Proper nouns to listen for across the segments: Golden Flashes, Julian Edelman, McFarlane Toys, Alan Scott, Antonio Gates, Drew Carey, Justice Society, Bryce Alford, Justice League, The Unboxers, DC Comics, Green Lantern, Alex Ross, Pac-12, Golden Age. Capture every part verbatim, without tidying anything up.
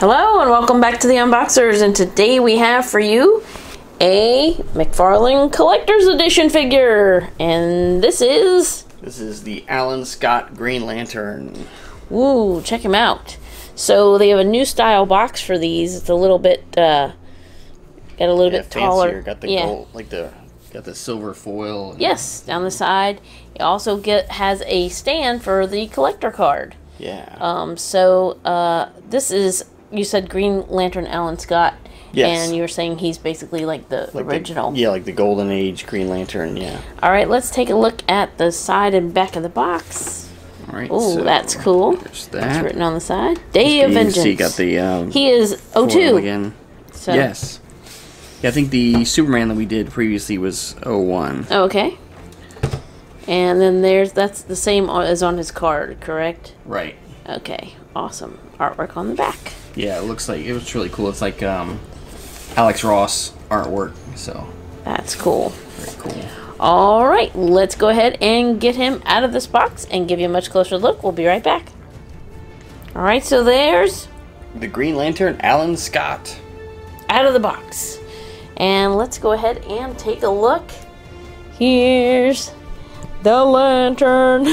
Hello and welcome back to the Unboxers, and today we have for you a McFarlane Collector's Edition figure, and this is... This is the Alan Scott Green Lantern. Ooh, check him out. So they have a new style box for these. It's a little bit, uh, got a little yeah, bit taller. Fancier. Got the yeah. gold, like the... Got the silver foil. And yes, down the side. It also get, has a stand for the collector card. Yeah. Um. So uh, this is, you said Green Lantern Alan Scott. Yes. And you were saying he's basically like the like original. The, yeah, like the Golden Age Green Lantern, yeah. All right, let's take a look at the side and back of the box. All right. Oh, so that's cool. There's that. That's written on the side. Day of Vengeance. He got the, um, he is oh two. Again. So. Yes. Yeah, I think the Superman that we did previously was oh one. Oh, okay. And then there's, that's the same as on his card, correct? Right. Okay, awesome. Artwork on the back. Yeah, it looks like, it was really cool. It's like um, Alex Ross artwork, so. That's cool. Very cool. All right, let's go ahead and get him out of this box and give you a much closer look. We'll be right back. All right, so there's... The Green Lantern, Alan Scott. Out of the box. And let's go ahead and take a look. Here's the lantern.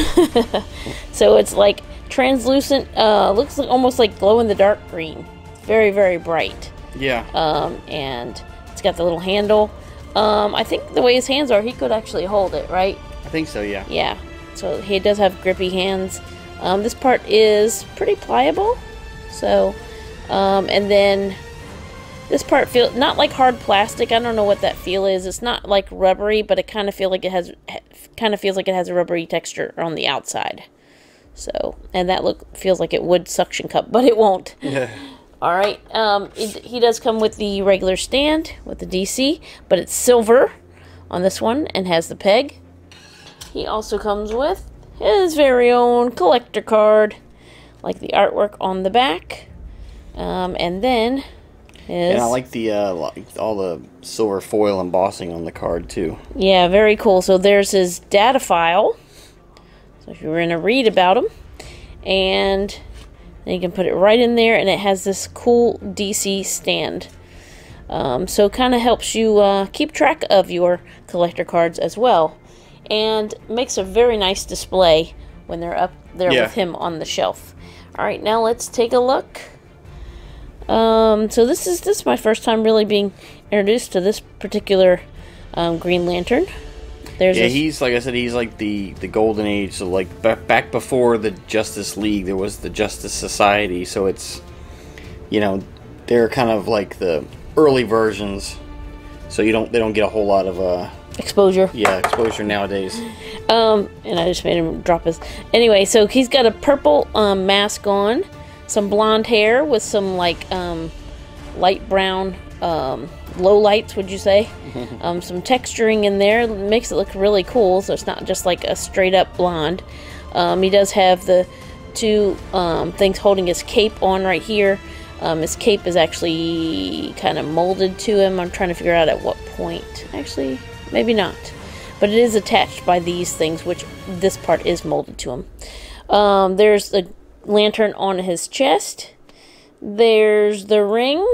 So it's like translucent, uh, looks like, almost like glow-in-the-dark green. Very, very bright. Yeah. Um, and it's got the little handle. Um, I think the way his hands are, he could actually hold it, right? I think so, yeah. Yeah. So he does have grippy hands. Um, this part is pretty pliable. So, um, and then... This part feels not like hard plastic. I don't know what that feel is. It's not like rubbery, but it kind of feel like it has, kind of feels like it has a rubbery texture on the outside. So, and that look feels like it would suction cup, but it won't. Yeah. All right. Um, it, he does come with the regular stand with the D C, but it's silver on this one and has the peg. He also comes with his very own collector card, like the artwork on the back, um, and then. Is. And I like the uh, like all the silver foil embossing on the card too. Yeah, very cool. So there's his data file. So if you were going to read about him, and then you can put it right in there, and it has this cool D C stand. Um, so it kind of helps you uh, keep track of your collector cards as well, and makes a very nice display when they're up there yeah. with him on the shelf. All right, now let's take a look. Um, so this is this is my first time really being introduced to this particular um, Green Lantern. There's yeah, this... he's like I said, he's like the the Golden Age. So like back back before the Justice League, there was the Justice Society. So it's, you know, they're kind of like the early versions. So you don't they don't get a whole lot of uh, exposure. Yeah, exposure nowadays. Um, and I just made him drop his. Anyway, so he's got a purple um, mask on. Some blonde hair with some like um, light brown um, low lights, would you say? um, some texturing in there makes it look really cool. So it's not just like a straight up blonde. Um, he does have the two um, things holding his cape on right here. Um, his cape is actually kind of molded to him. I'm trying to figure out at what point. Actually, maybe not. But it is attached by these things, which this part is molded to him. Um, there's the lantern on his chest. There's the ring.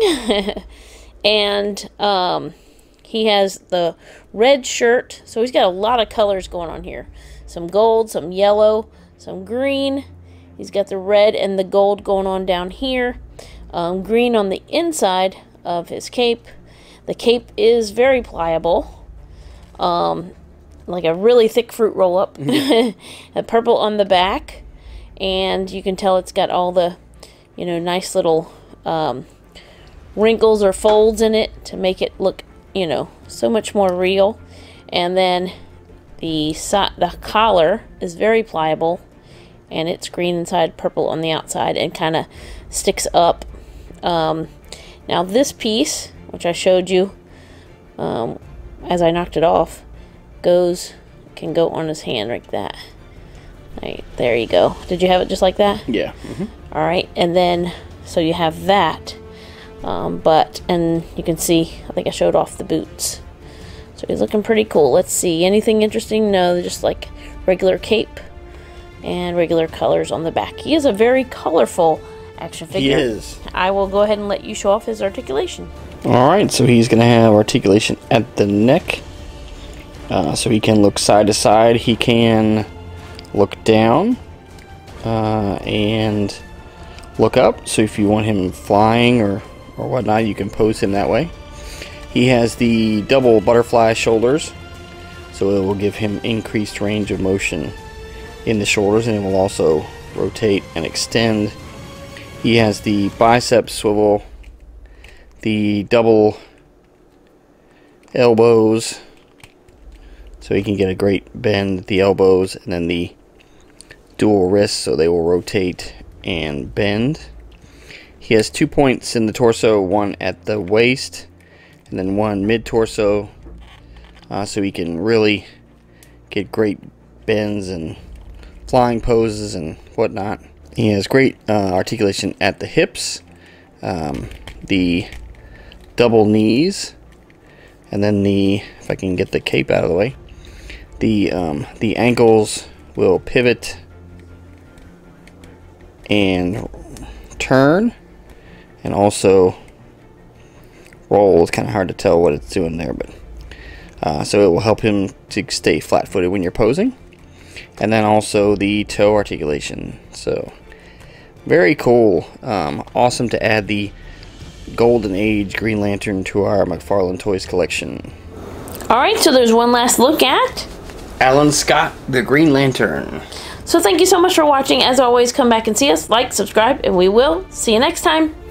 And um, he has the red shirt. So he's got a lot of colors going on here. Some gold, some yellow, some green. He's got the red and the gold going on down here. Um, green on the inside of his cape. The cape is very pliable. Um, like a really thick fruit roll up. A purple on the back. And you can tell it's got all the, you know, nice little um, wrinkles or folds in it to make it look, you know, so much more real. And then the so the collar is very pliable, and it's green inside, purple on the outside, and kind of sticks up. Um, now this piece, which I showed you um, as I knocked it off, goes can go on his hand like that. Right, there you go. Did you have it just like that? Yeah. Mm-hmm. All right, and then so you have that, um, but and you can see I think I showed off the boots, so he's looking pretty cool. Let's see, anything interesting? No, just like regular cape and regular colors on the back. He is a very colorful action figure. He is. I will go ahead and let you show off his articulation. Alright, so he's going to have articulation at the neck. Uh, so he can look side to side. He can look down uh, and look up. So if you want him flying or, or whatnot, you can pose him that way. He has the double butterfly shoulders, so it will give him increased range of motion in the shoulders, and it will also rotate and extend. He has the bicep swivel, the double elbows, so he can get a great bend at the elbows, and then the dual wrists, so they will rotate and bend. He has two points in the torso, one at the waist, and then one mid-torso, uh, so he can really get great bends and flying poses and whatnot. He has great uh, articulation at the hips, um, the double knees, and then the, if I can get the cape out of the way, the, um, the ankles will pivot and turn, and also roll. It's kind of hard to tell what it's doing there, but uh, so it will help him to stay flat-footed when you're posing. And then also the toe articulation. So very cool. Um, awesome to add the Golden Age Green Lantern to our McFarlane Toys collection. Alright, so there's one last look at Alan Scott, the Green Lantern. So thank you so much for watching. As always, come back and see us. Like, subscribe, and we will see you next time.